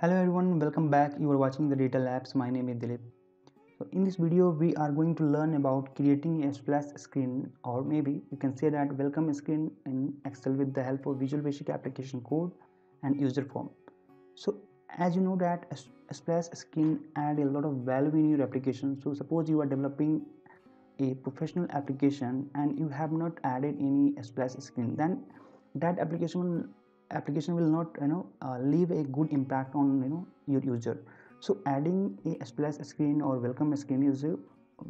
Hello everyone, welcome back. You are watching the Data Labs. My name is Dilip. So in this video we are going to learn about creating a splash screen, or maybe you can say that welcome screen in Excel with the help of Visual Basic Application Code and user form. So as you know that a splash screen add a lot of value in your application. So suppose you are developing a professional application and you have not added any splash screen, then that application will not leave a good impact on your user. So adding a splash screen or welcome screen is a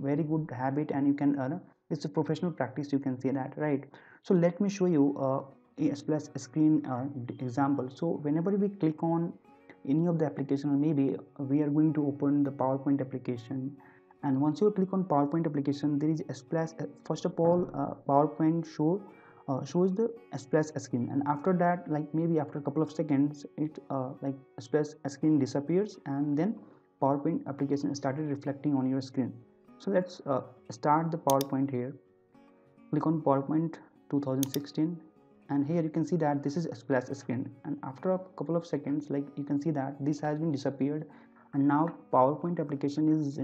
very good habit, and you can it's a professional practice, you can say that, right? So let me show you a splash screen example. So whenever we click on any of the application, or maybe we are going to open the PowerPoint application, and once you click on PowerPoint application, there is a splash. First of all, PowerPoint shows the splash screen, and after that, like maybe after a couple of seconds, it like splash screen disappears, and then PowerPoint application started reflecting on your screen. So let's start the PowerPoint here. Click on PowerPoint 2016, and here you can see that this is a splash screen, and after a couple of seconds, like you can see that this has been disappeared, and now PowerPoint application is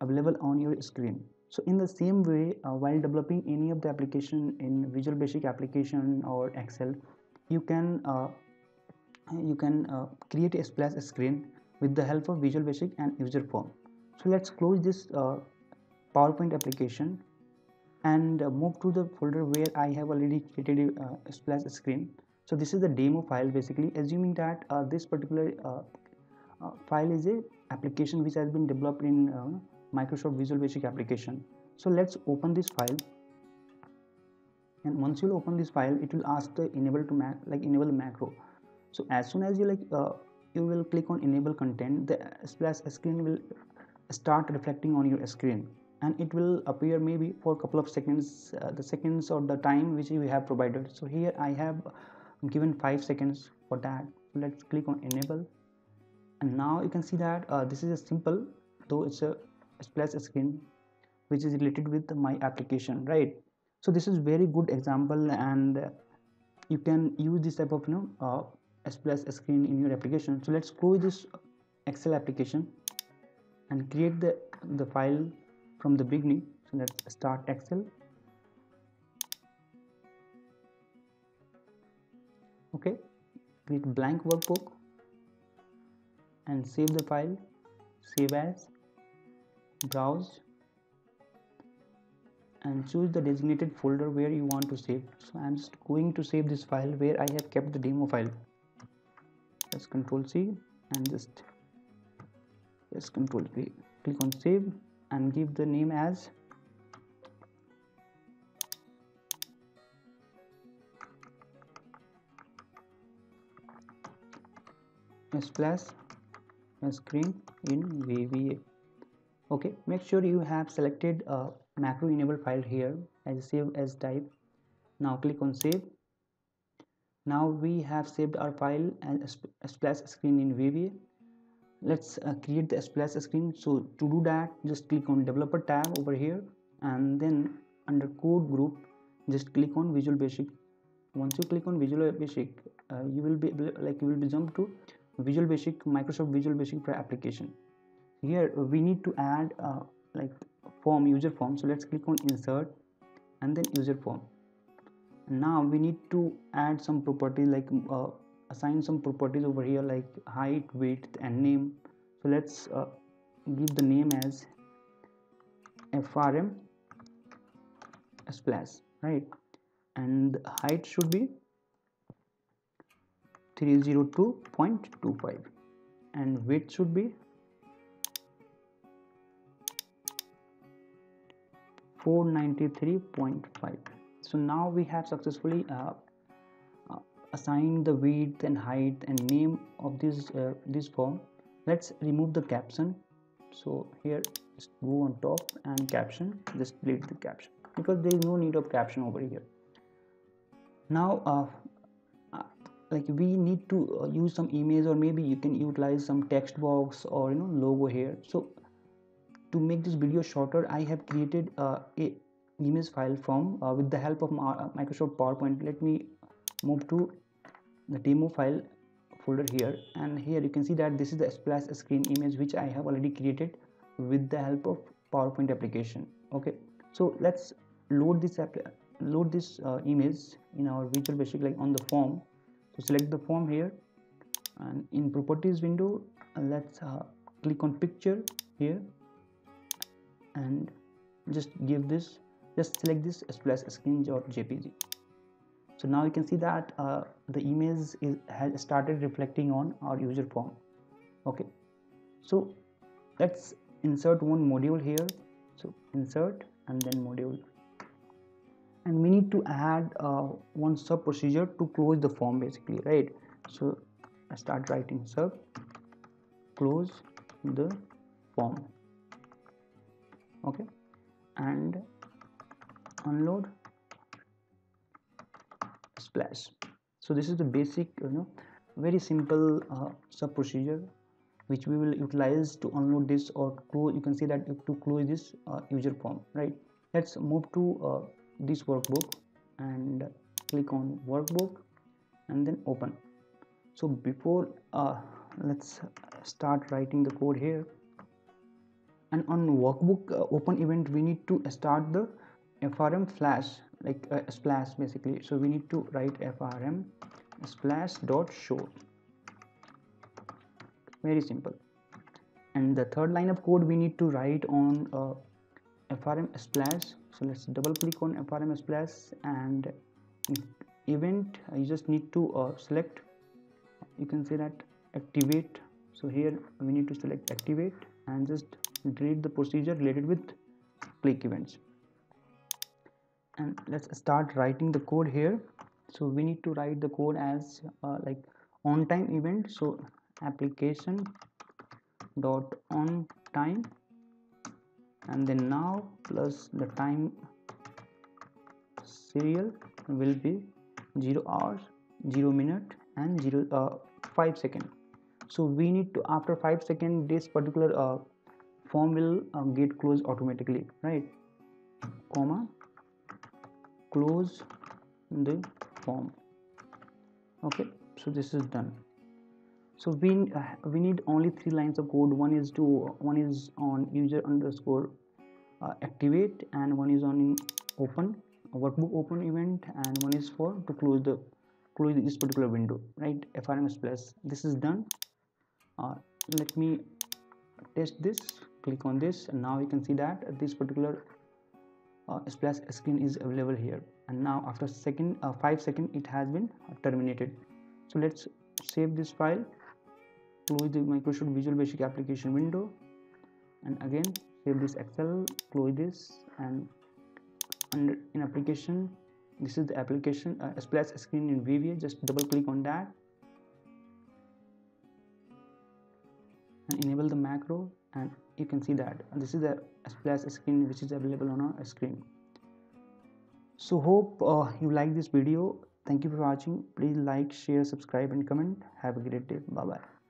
available on your screen. So in the same way, while developing any of the application in Visual Basic Application or Excel, you can create a splash screen with the help of Visual Basic and Userform. So let's close this PowerPoint application and move to the folder where I have already created a splash screen. So this is the demo file, basically assuming that this particular file is a application which has been developed in Microsoft Visual Basic Application. So let's open this file, and once you open this file, it will ask the enable macro. So as soon as you you will click on enable content, the splash screen will start reflecting on your screen, and it will appear maybe for a couple of seconds, the seconds or the time which we have provided. So here I have given 5 seconds for that. So let's click on enable, and now you can see that this is a simple, though it's a splash screen which is related with my application, right? So this is very good example, and you can use this type of splash screen in your application. So let's close this Excel application and create the file from the beginning. So let's start Excel. Okay, create blank workbook and save the file. Save as, browse, and choose the designated folder where you want to save. So I'm just going to save this file where I have kept the demo file. Let's Ctrl+C and just Ctrl+V. Click on save and give the name as splash screen in VBA. Okay, make sure you have selected a macro enable file here as save as type. Now click on save. Now we have saved our file as splash screen in VBA. Let's create the splash screen. So to do that, just click on developer tab over here, and then under code group just click on Visual Basic. Once you click on Visual Basic, you will be jumped to Visual Basic Microsoft Visual Basic for Application. Here we need to add user form. So let's click on insert and then user form. Now we need to add some properties, like assign some properties over here, like height, width, and name. So let's give the name as frm splash, right? And height should be 302.25, and width should be 493.5. So now we have successfully assigned the width and height and name of this form. Let's remove the caption. So here just go on top and caption, just delete the caption because there is no need of caption over here. Now we need to use some image, or maybe you can utilize some text box or logo here. So to make this video shorter, I have created a image file from with the help of Microsoft PowerPoint. Let me move to the demo file folder here, and here you can see that this is the splash screen image which I have already created with the help of PowerPoint application. Okay, so let's load this image in our Visual Basic, like on the form. So select the form here, and in properties window let's click on picture here and just select this splash screen.jpg. So now you can see that the image has started reflecting on our user form. Okay, so let's insert one module here. So insert and then module, and we need to add one sub procedure to close the form basically, right? So I start writing sub close the form. Okay, and unload splash. So this is the basic, very simple sub procedure which we will utilize to unload this or close. You can see that to close this user form, right? Let's move to this workbook and click on workbook and then open. So before let's start writing the code here, and on workbook open event we need to start the frm flash, like splash basically. So we need to write frm splash dot show, very simple. And the third line of code we need to write on frm splash. So let's double click on frm splash, and event you just need to select, you can say that activate. So here we need to select activate and just delete the procedure related with click events. And let's start writing the code here. So we need to write the code as like on time event. So application dot on time and then now plus the time serial will be 0 hours, 0 minute and 5 seconds. So we need to, after 5 seconds this particular form will get closed automatically, right? Comma close the form. Okay, so this is done. So we need only 3 lines of code. One is on user underscore activate, and one is on open workbook open event, and one is for to close this particular window, right? frm splash. This is done. Let me test this. Click on this, and now you can see that this particular splash screen is available here. And now after 5 seconds it has been terminated. So let's save this file, close the Microsoft Visual Basic application window, and again save this Excel, close this, and under in application, this is the application splash screen in VBA. Just double click on that and enable the macro, and you can see that this is a splash screen which is available on our screen. So hope you like this video. Thank you for watching. Please like, share, subscribe and comment. Have a great day. Bye bye.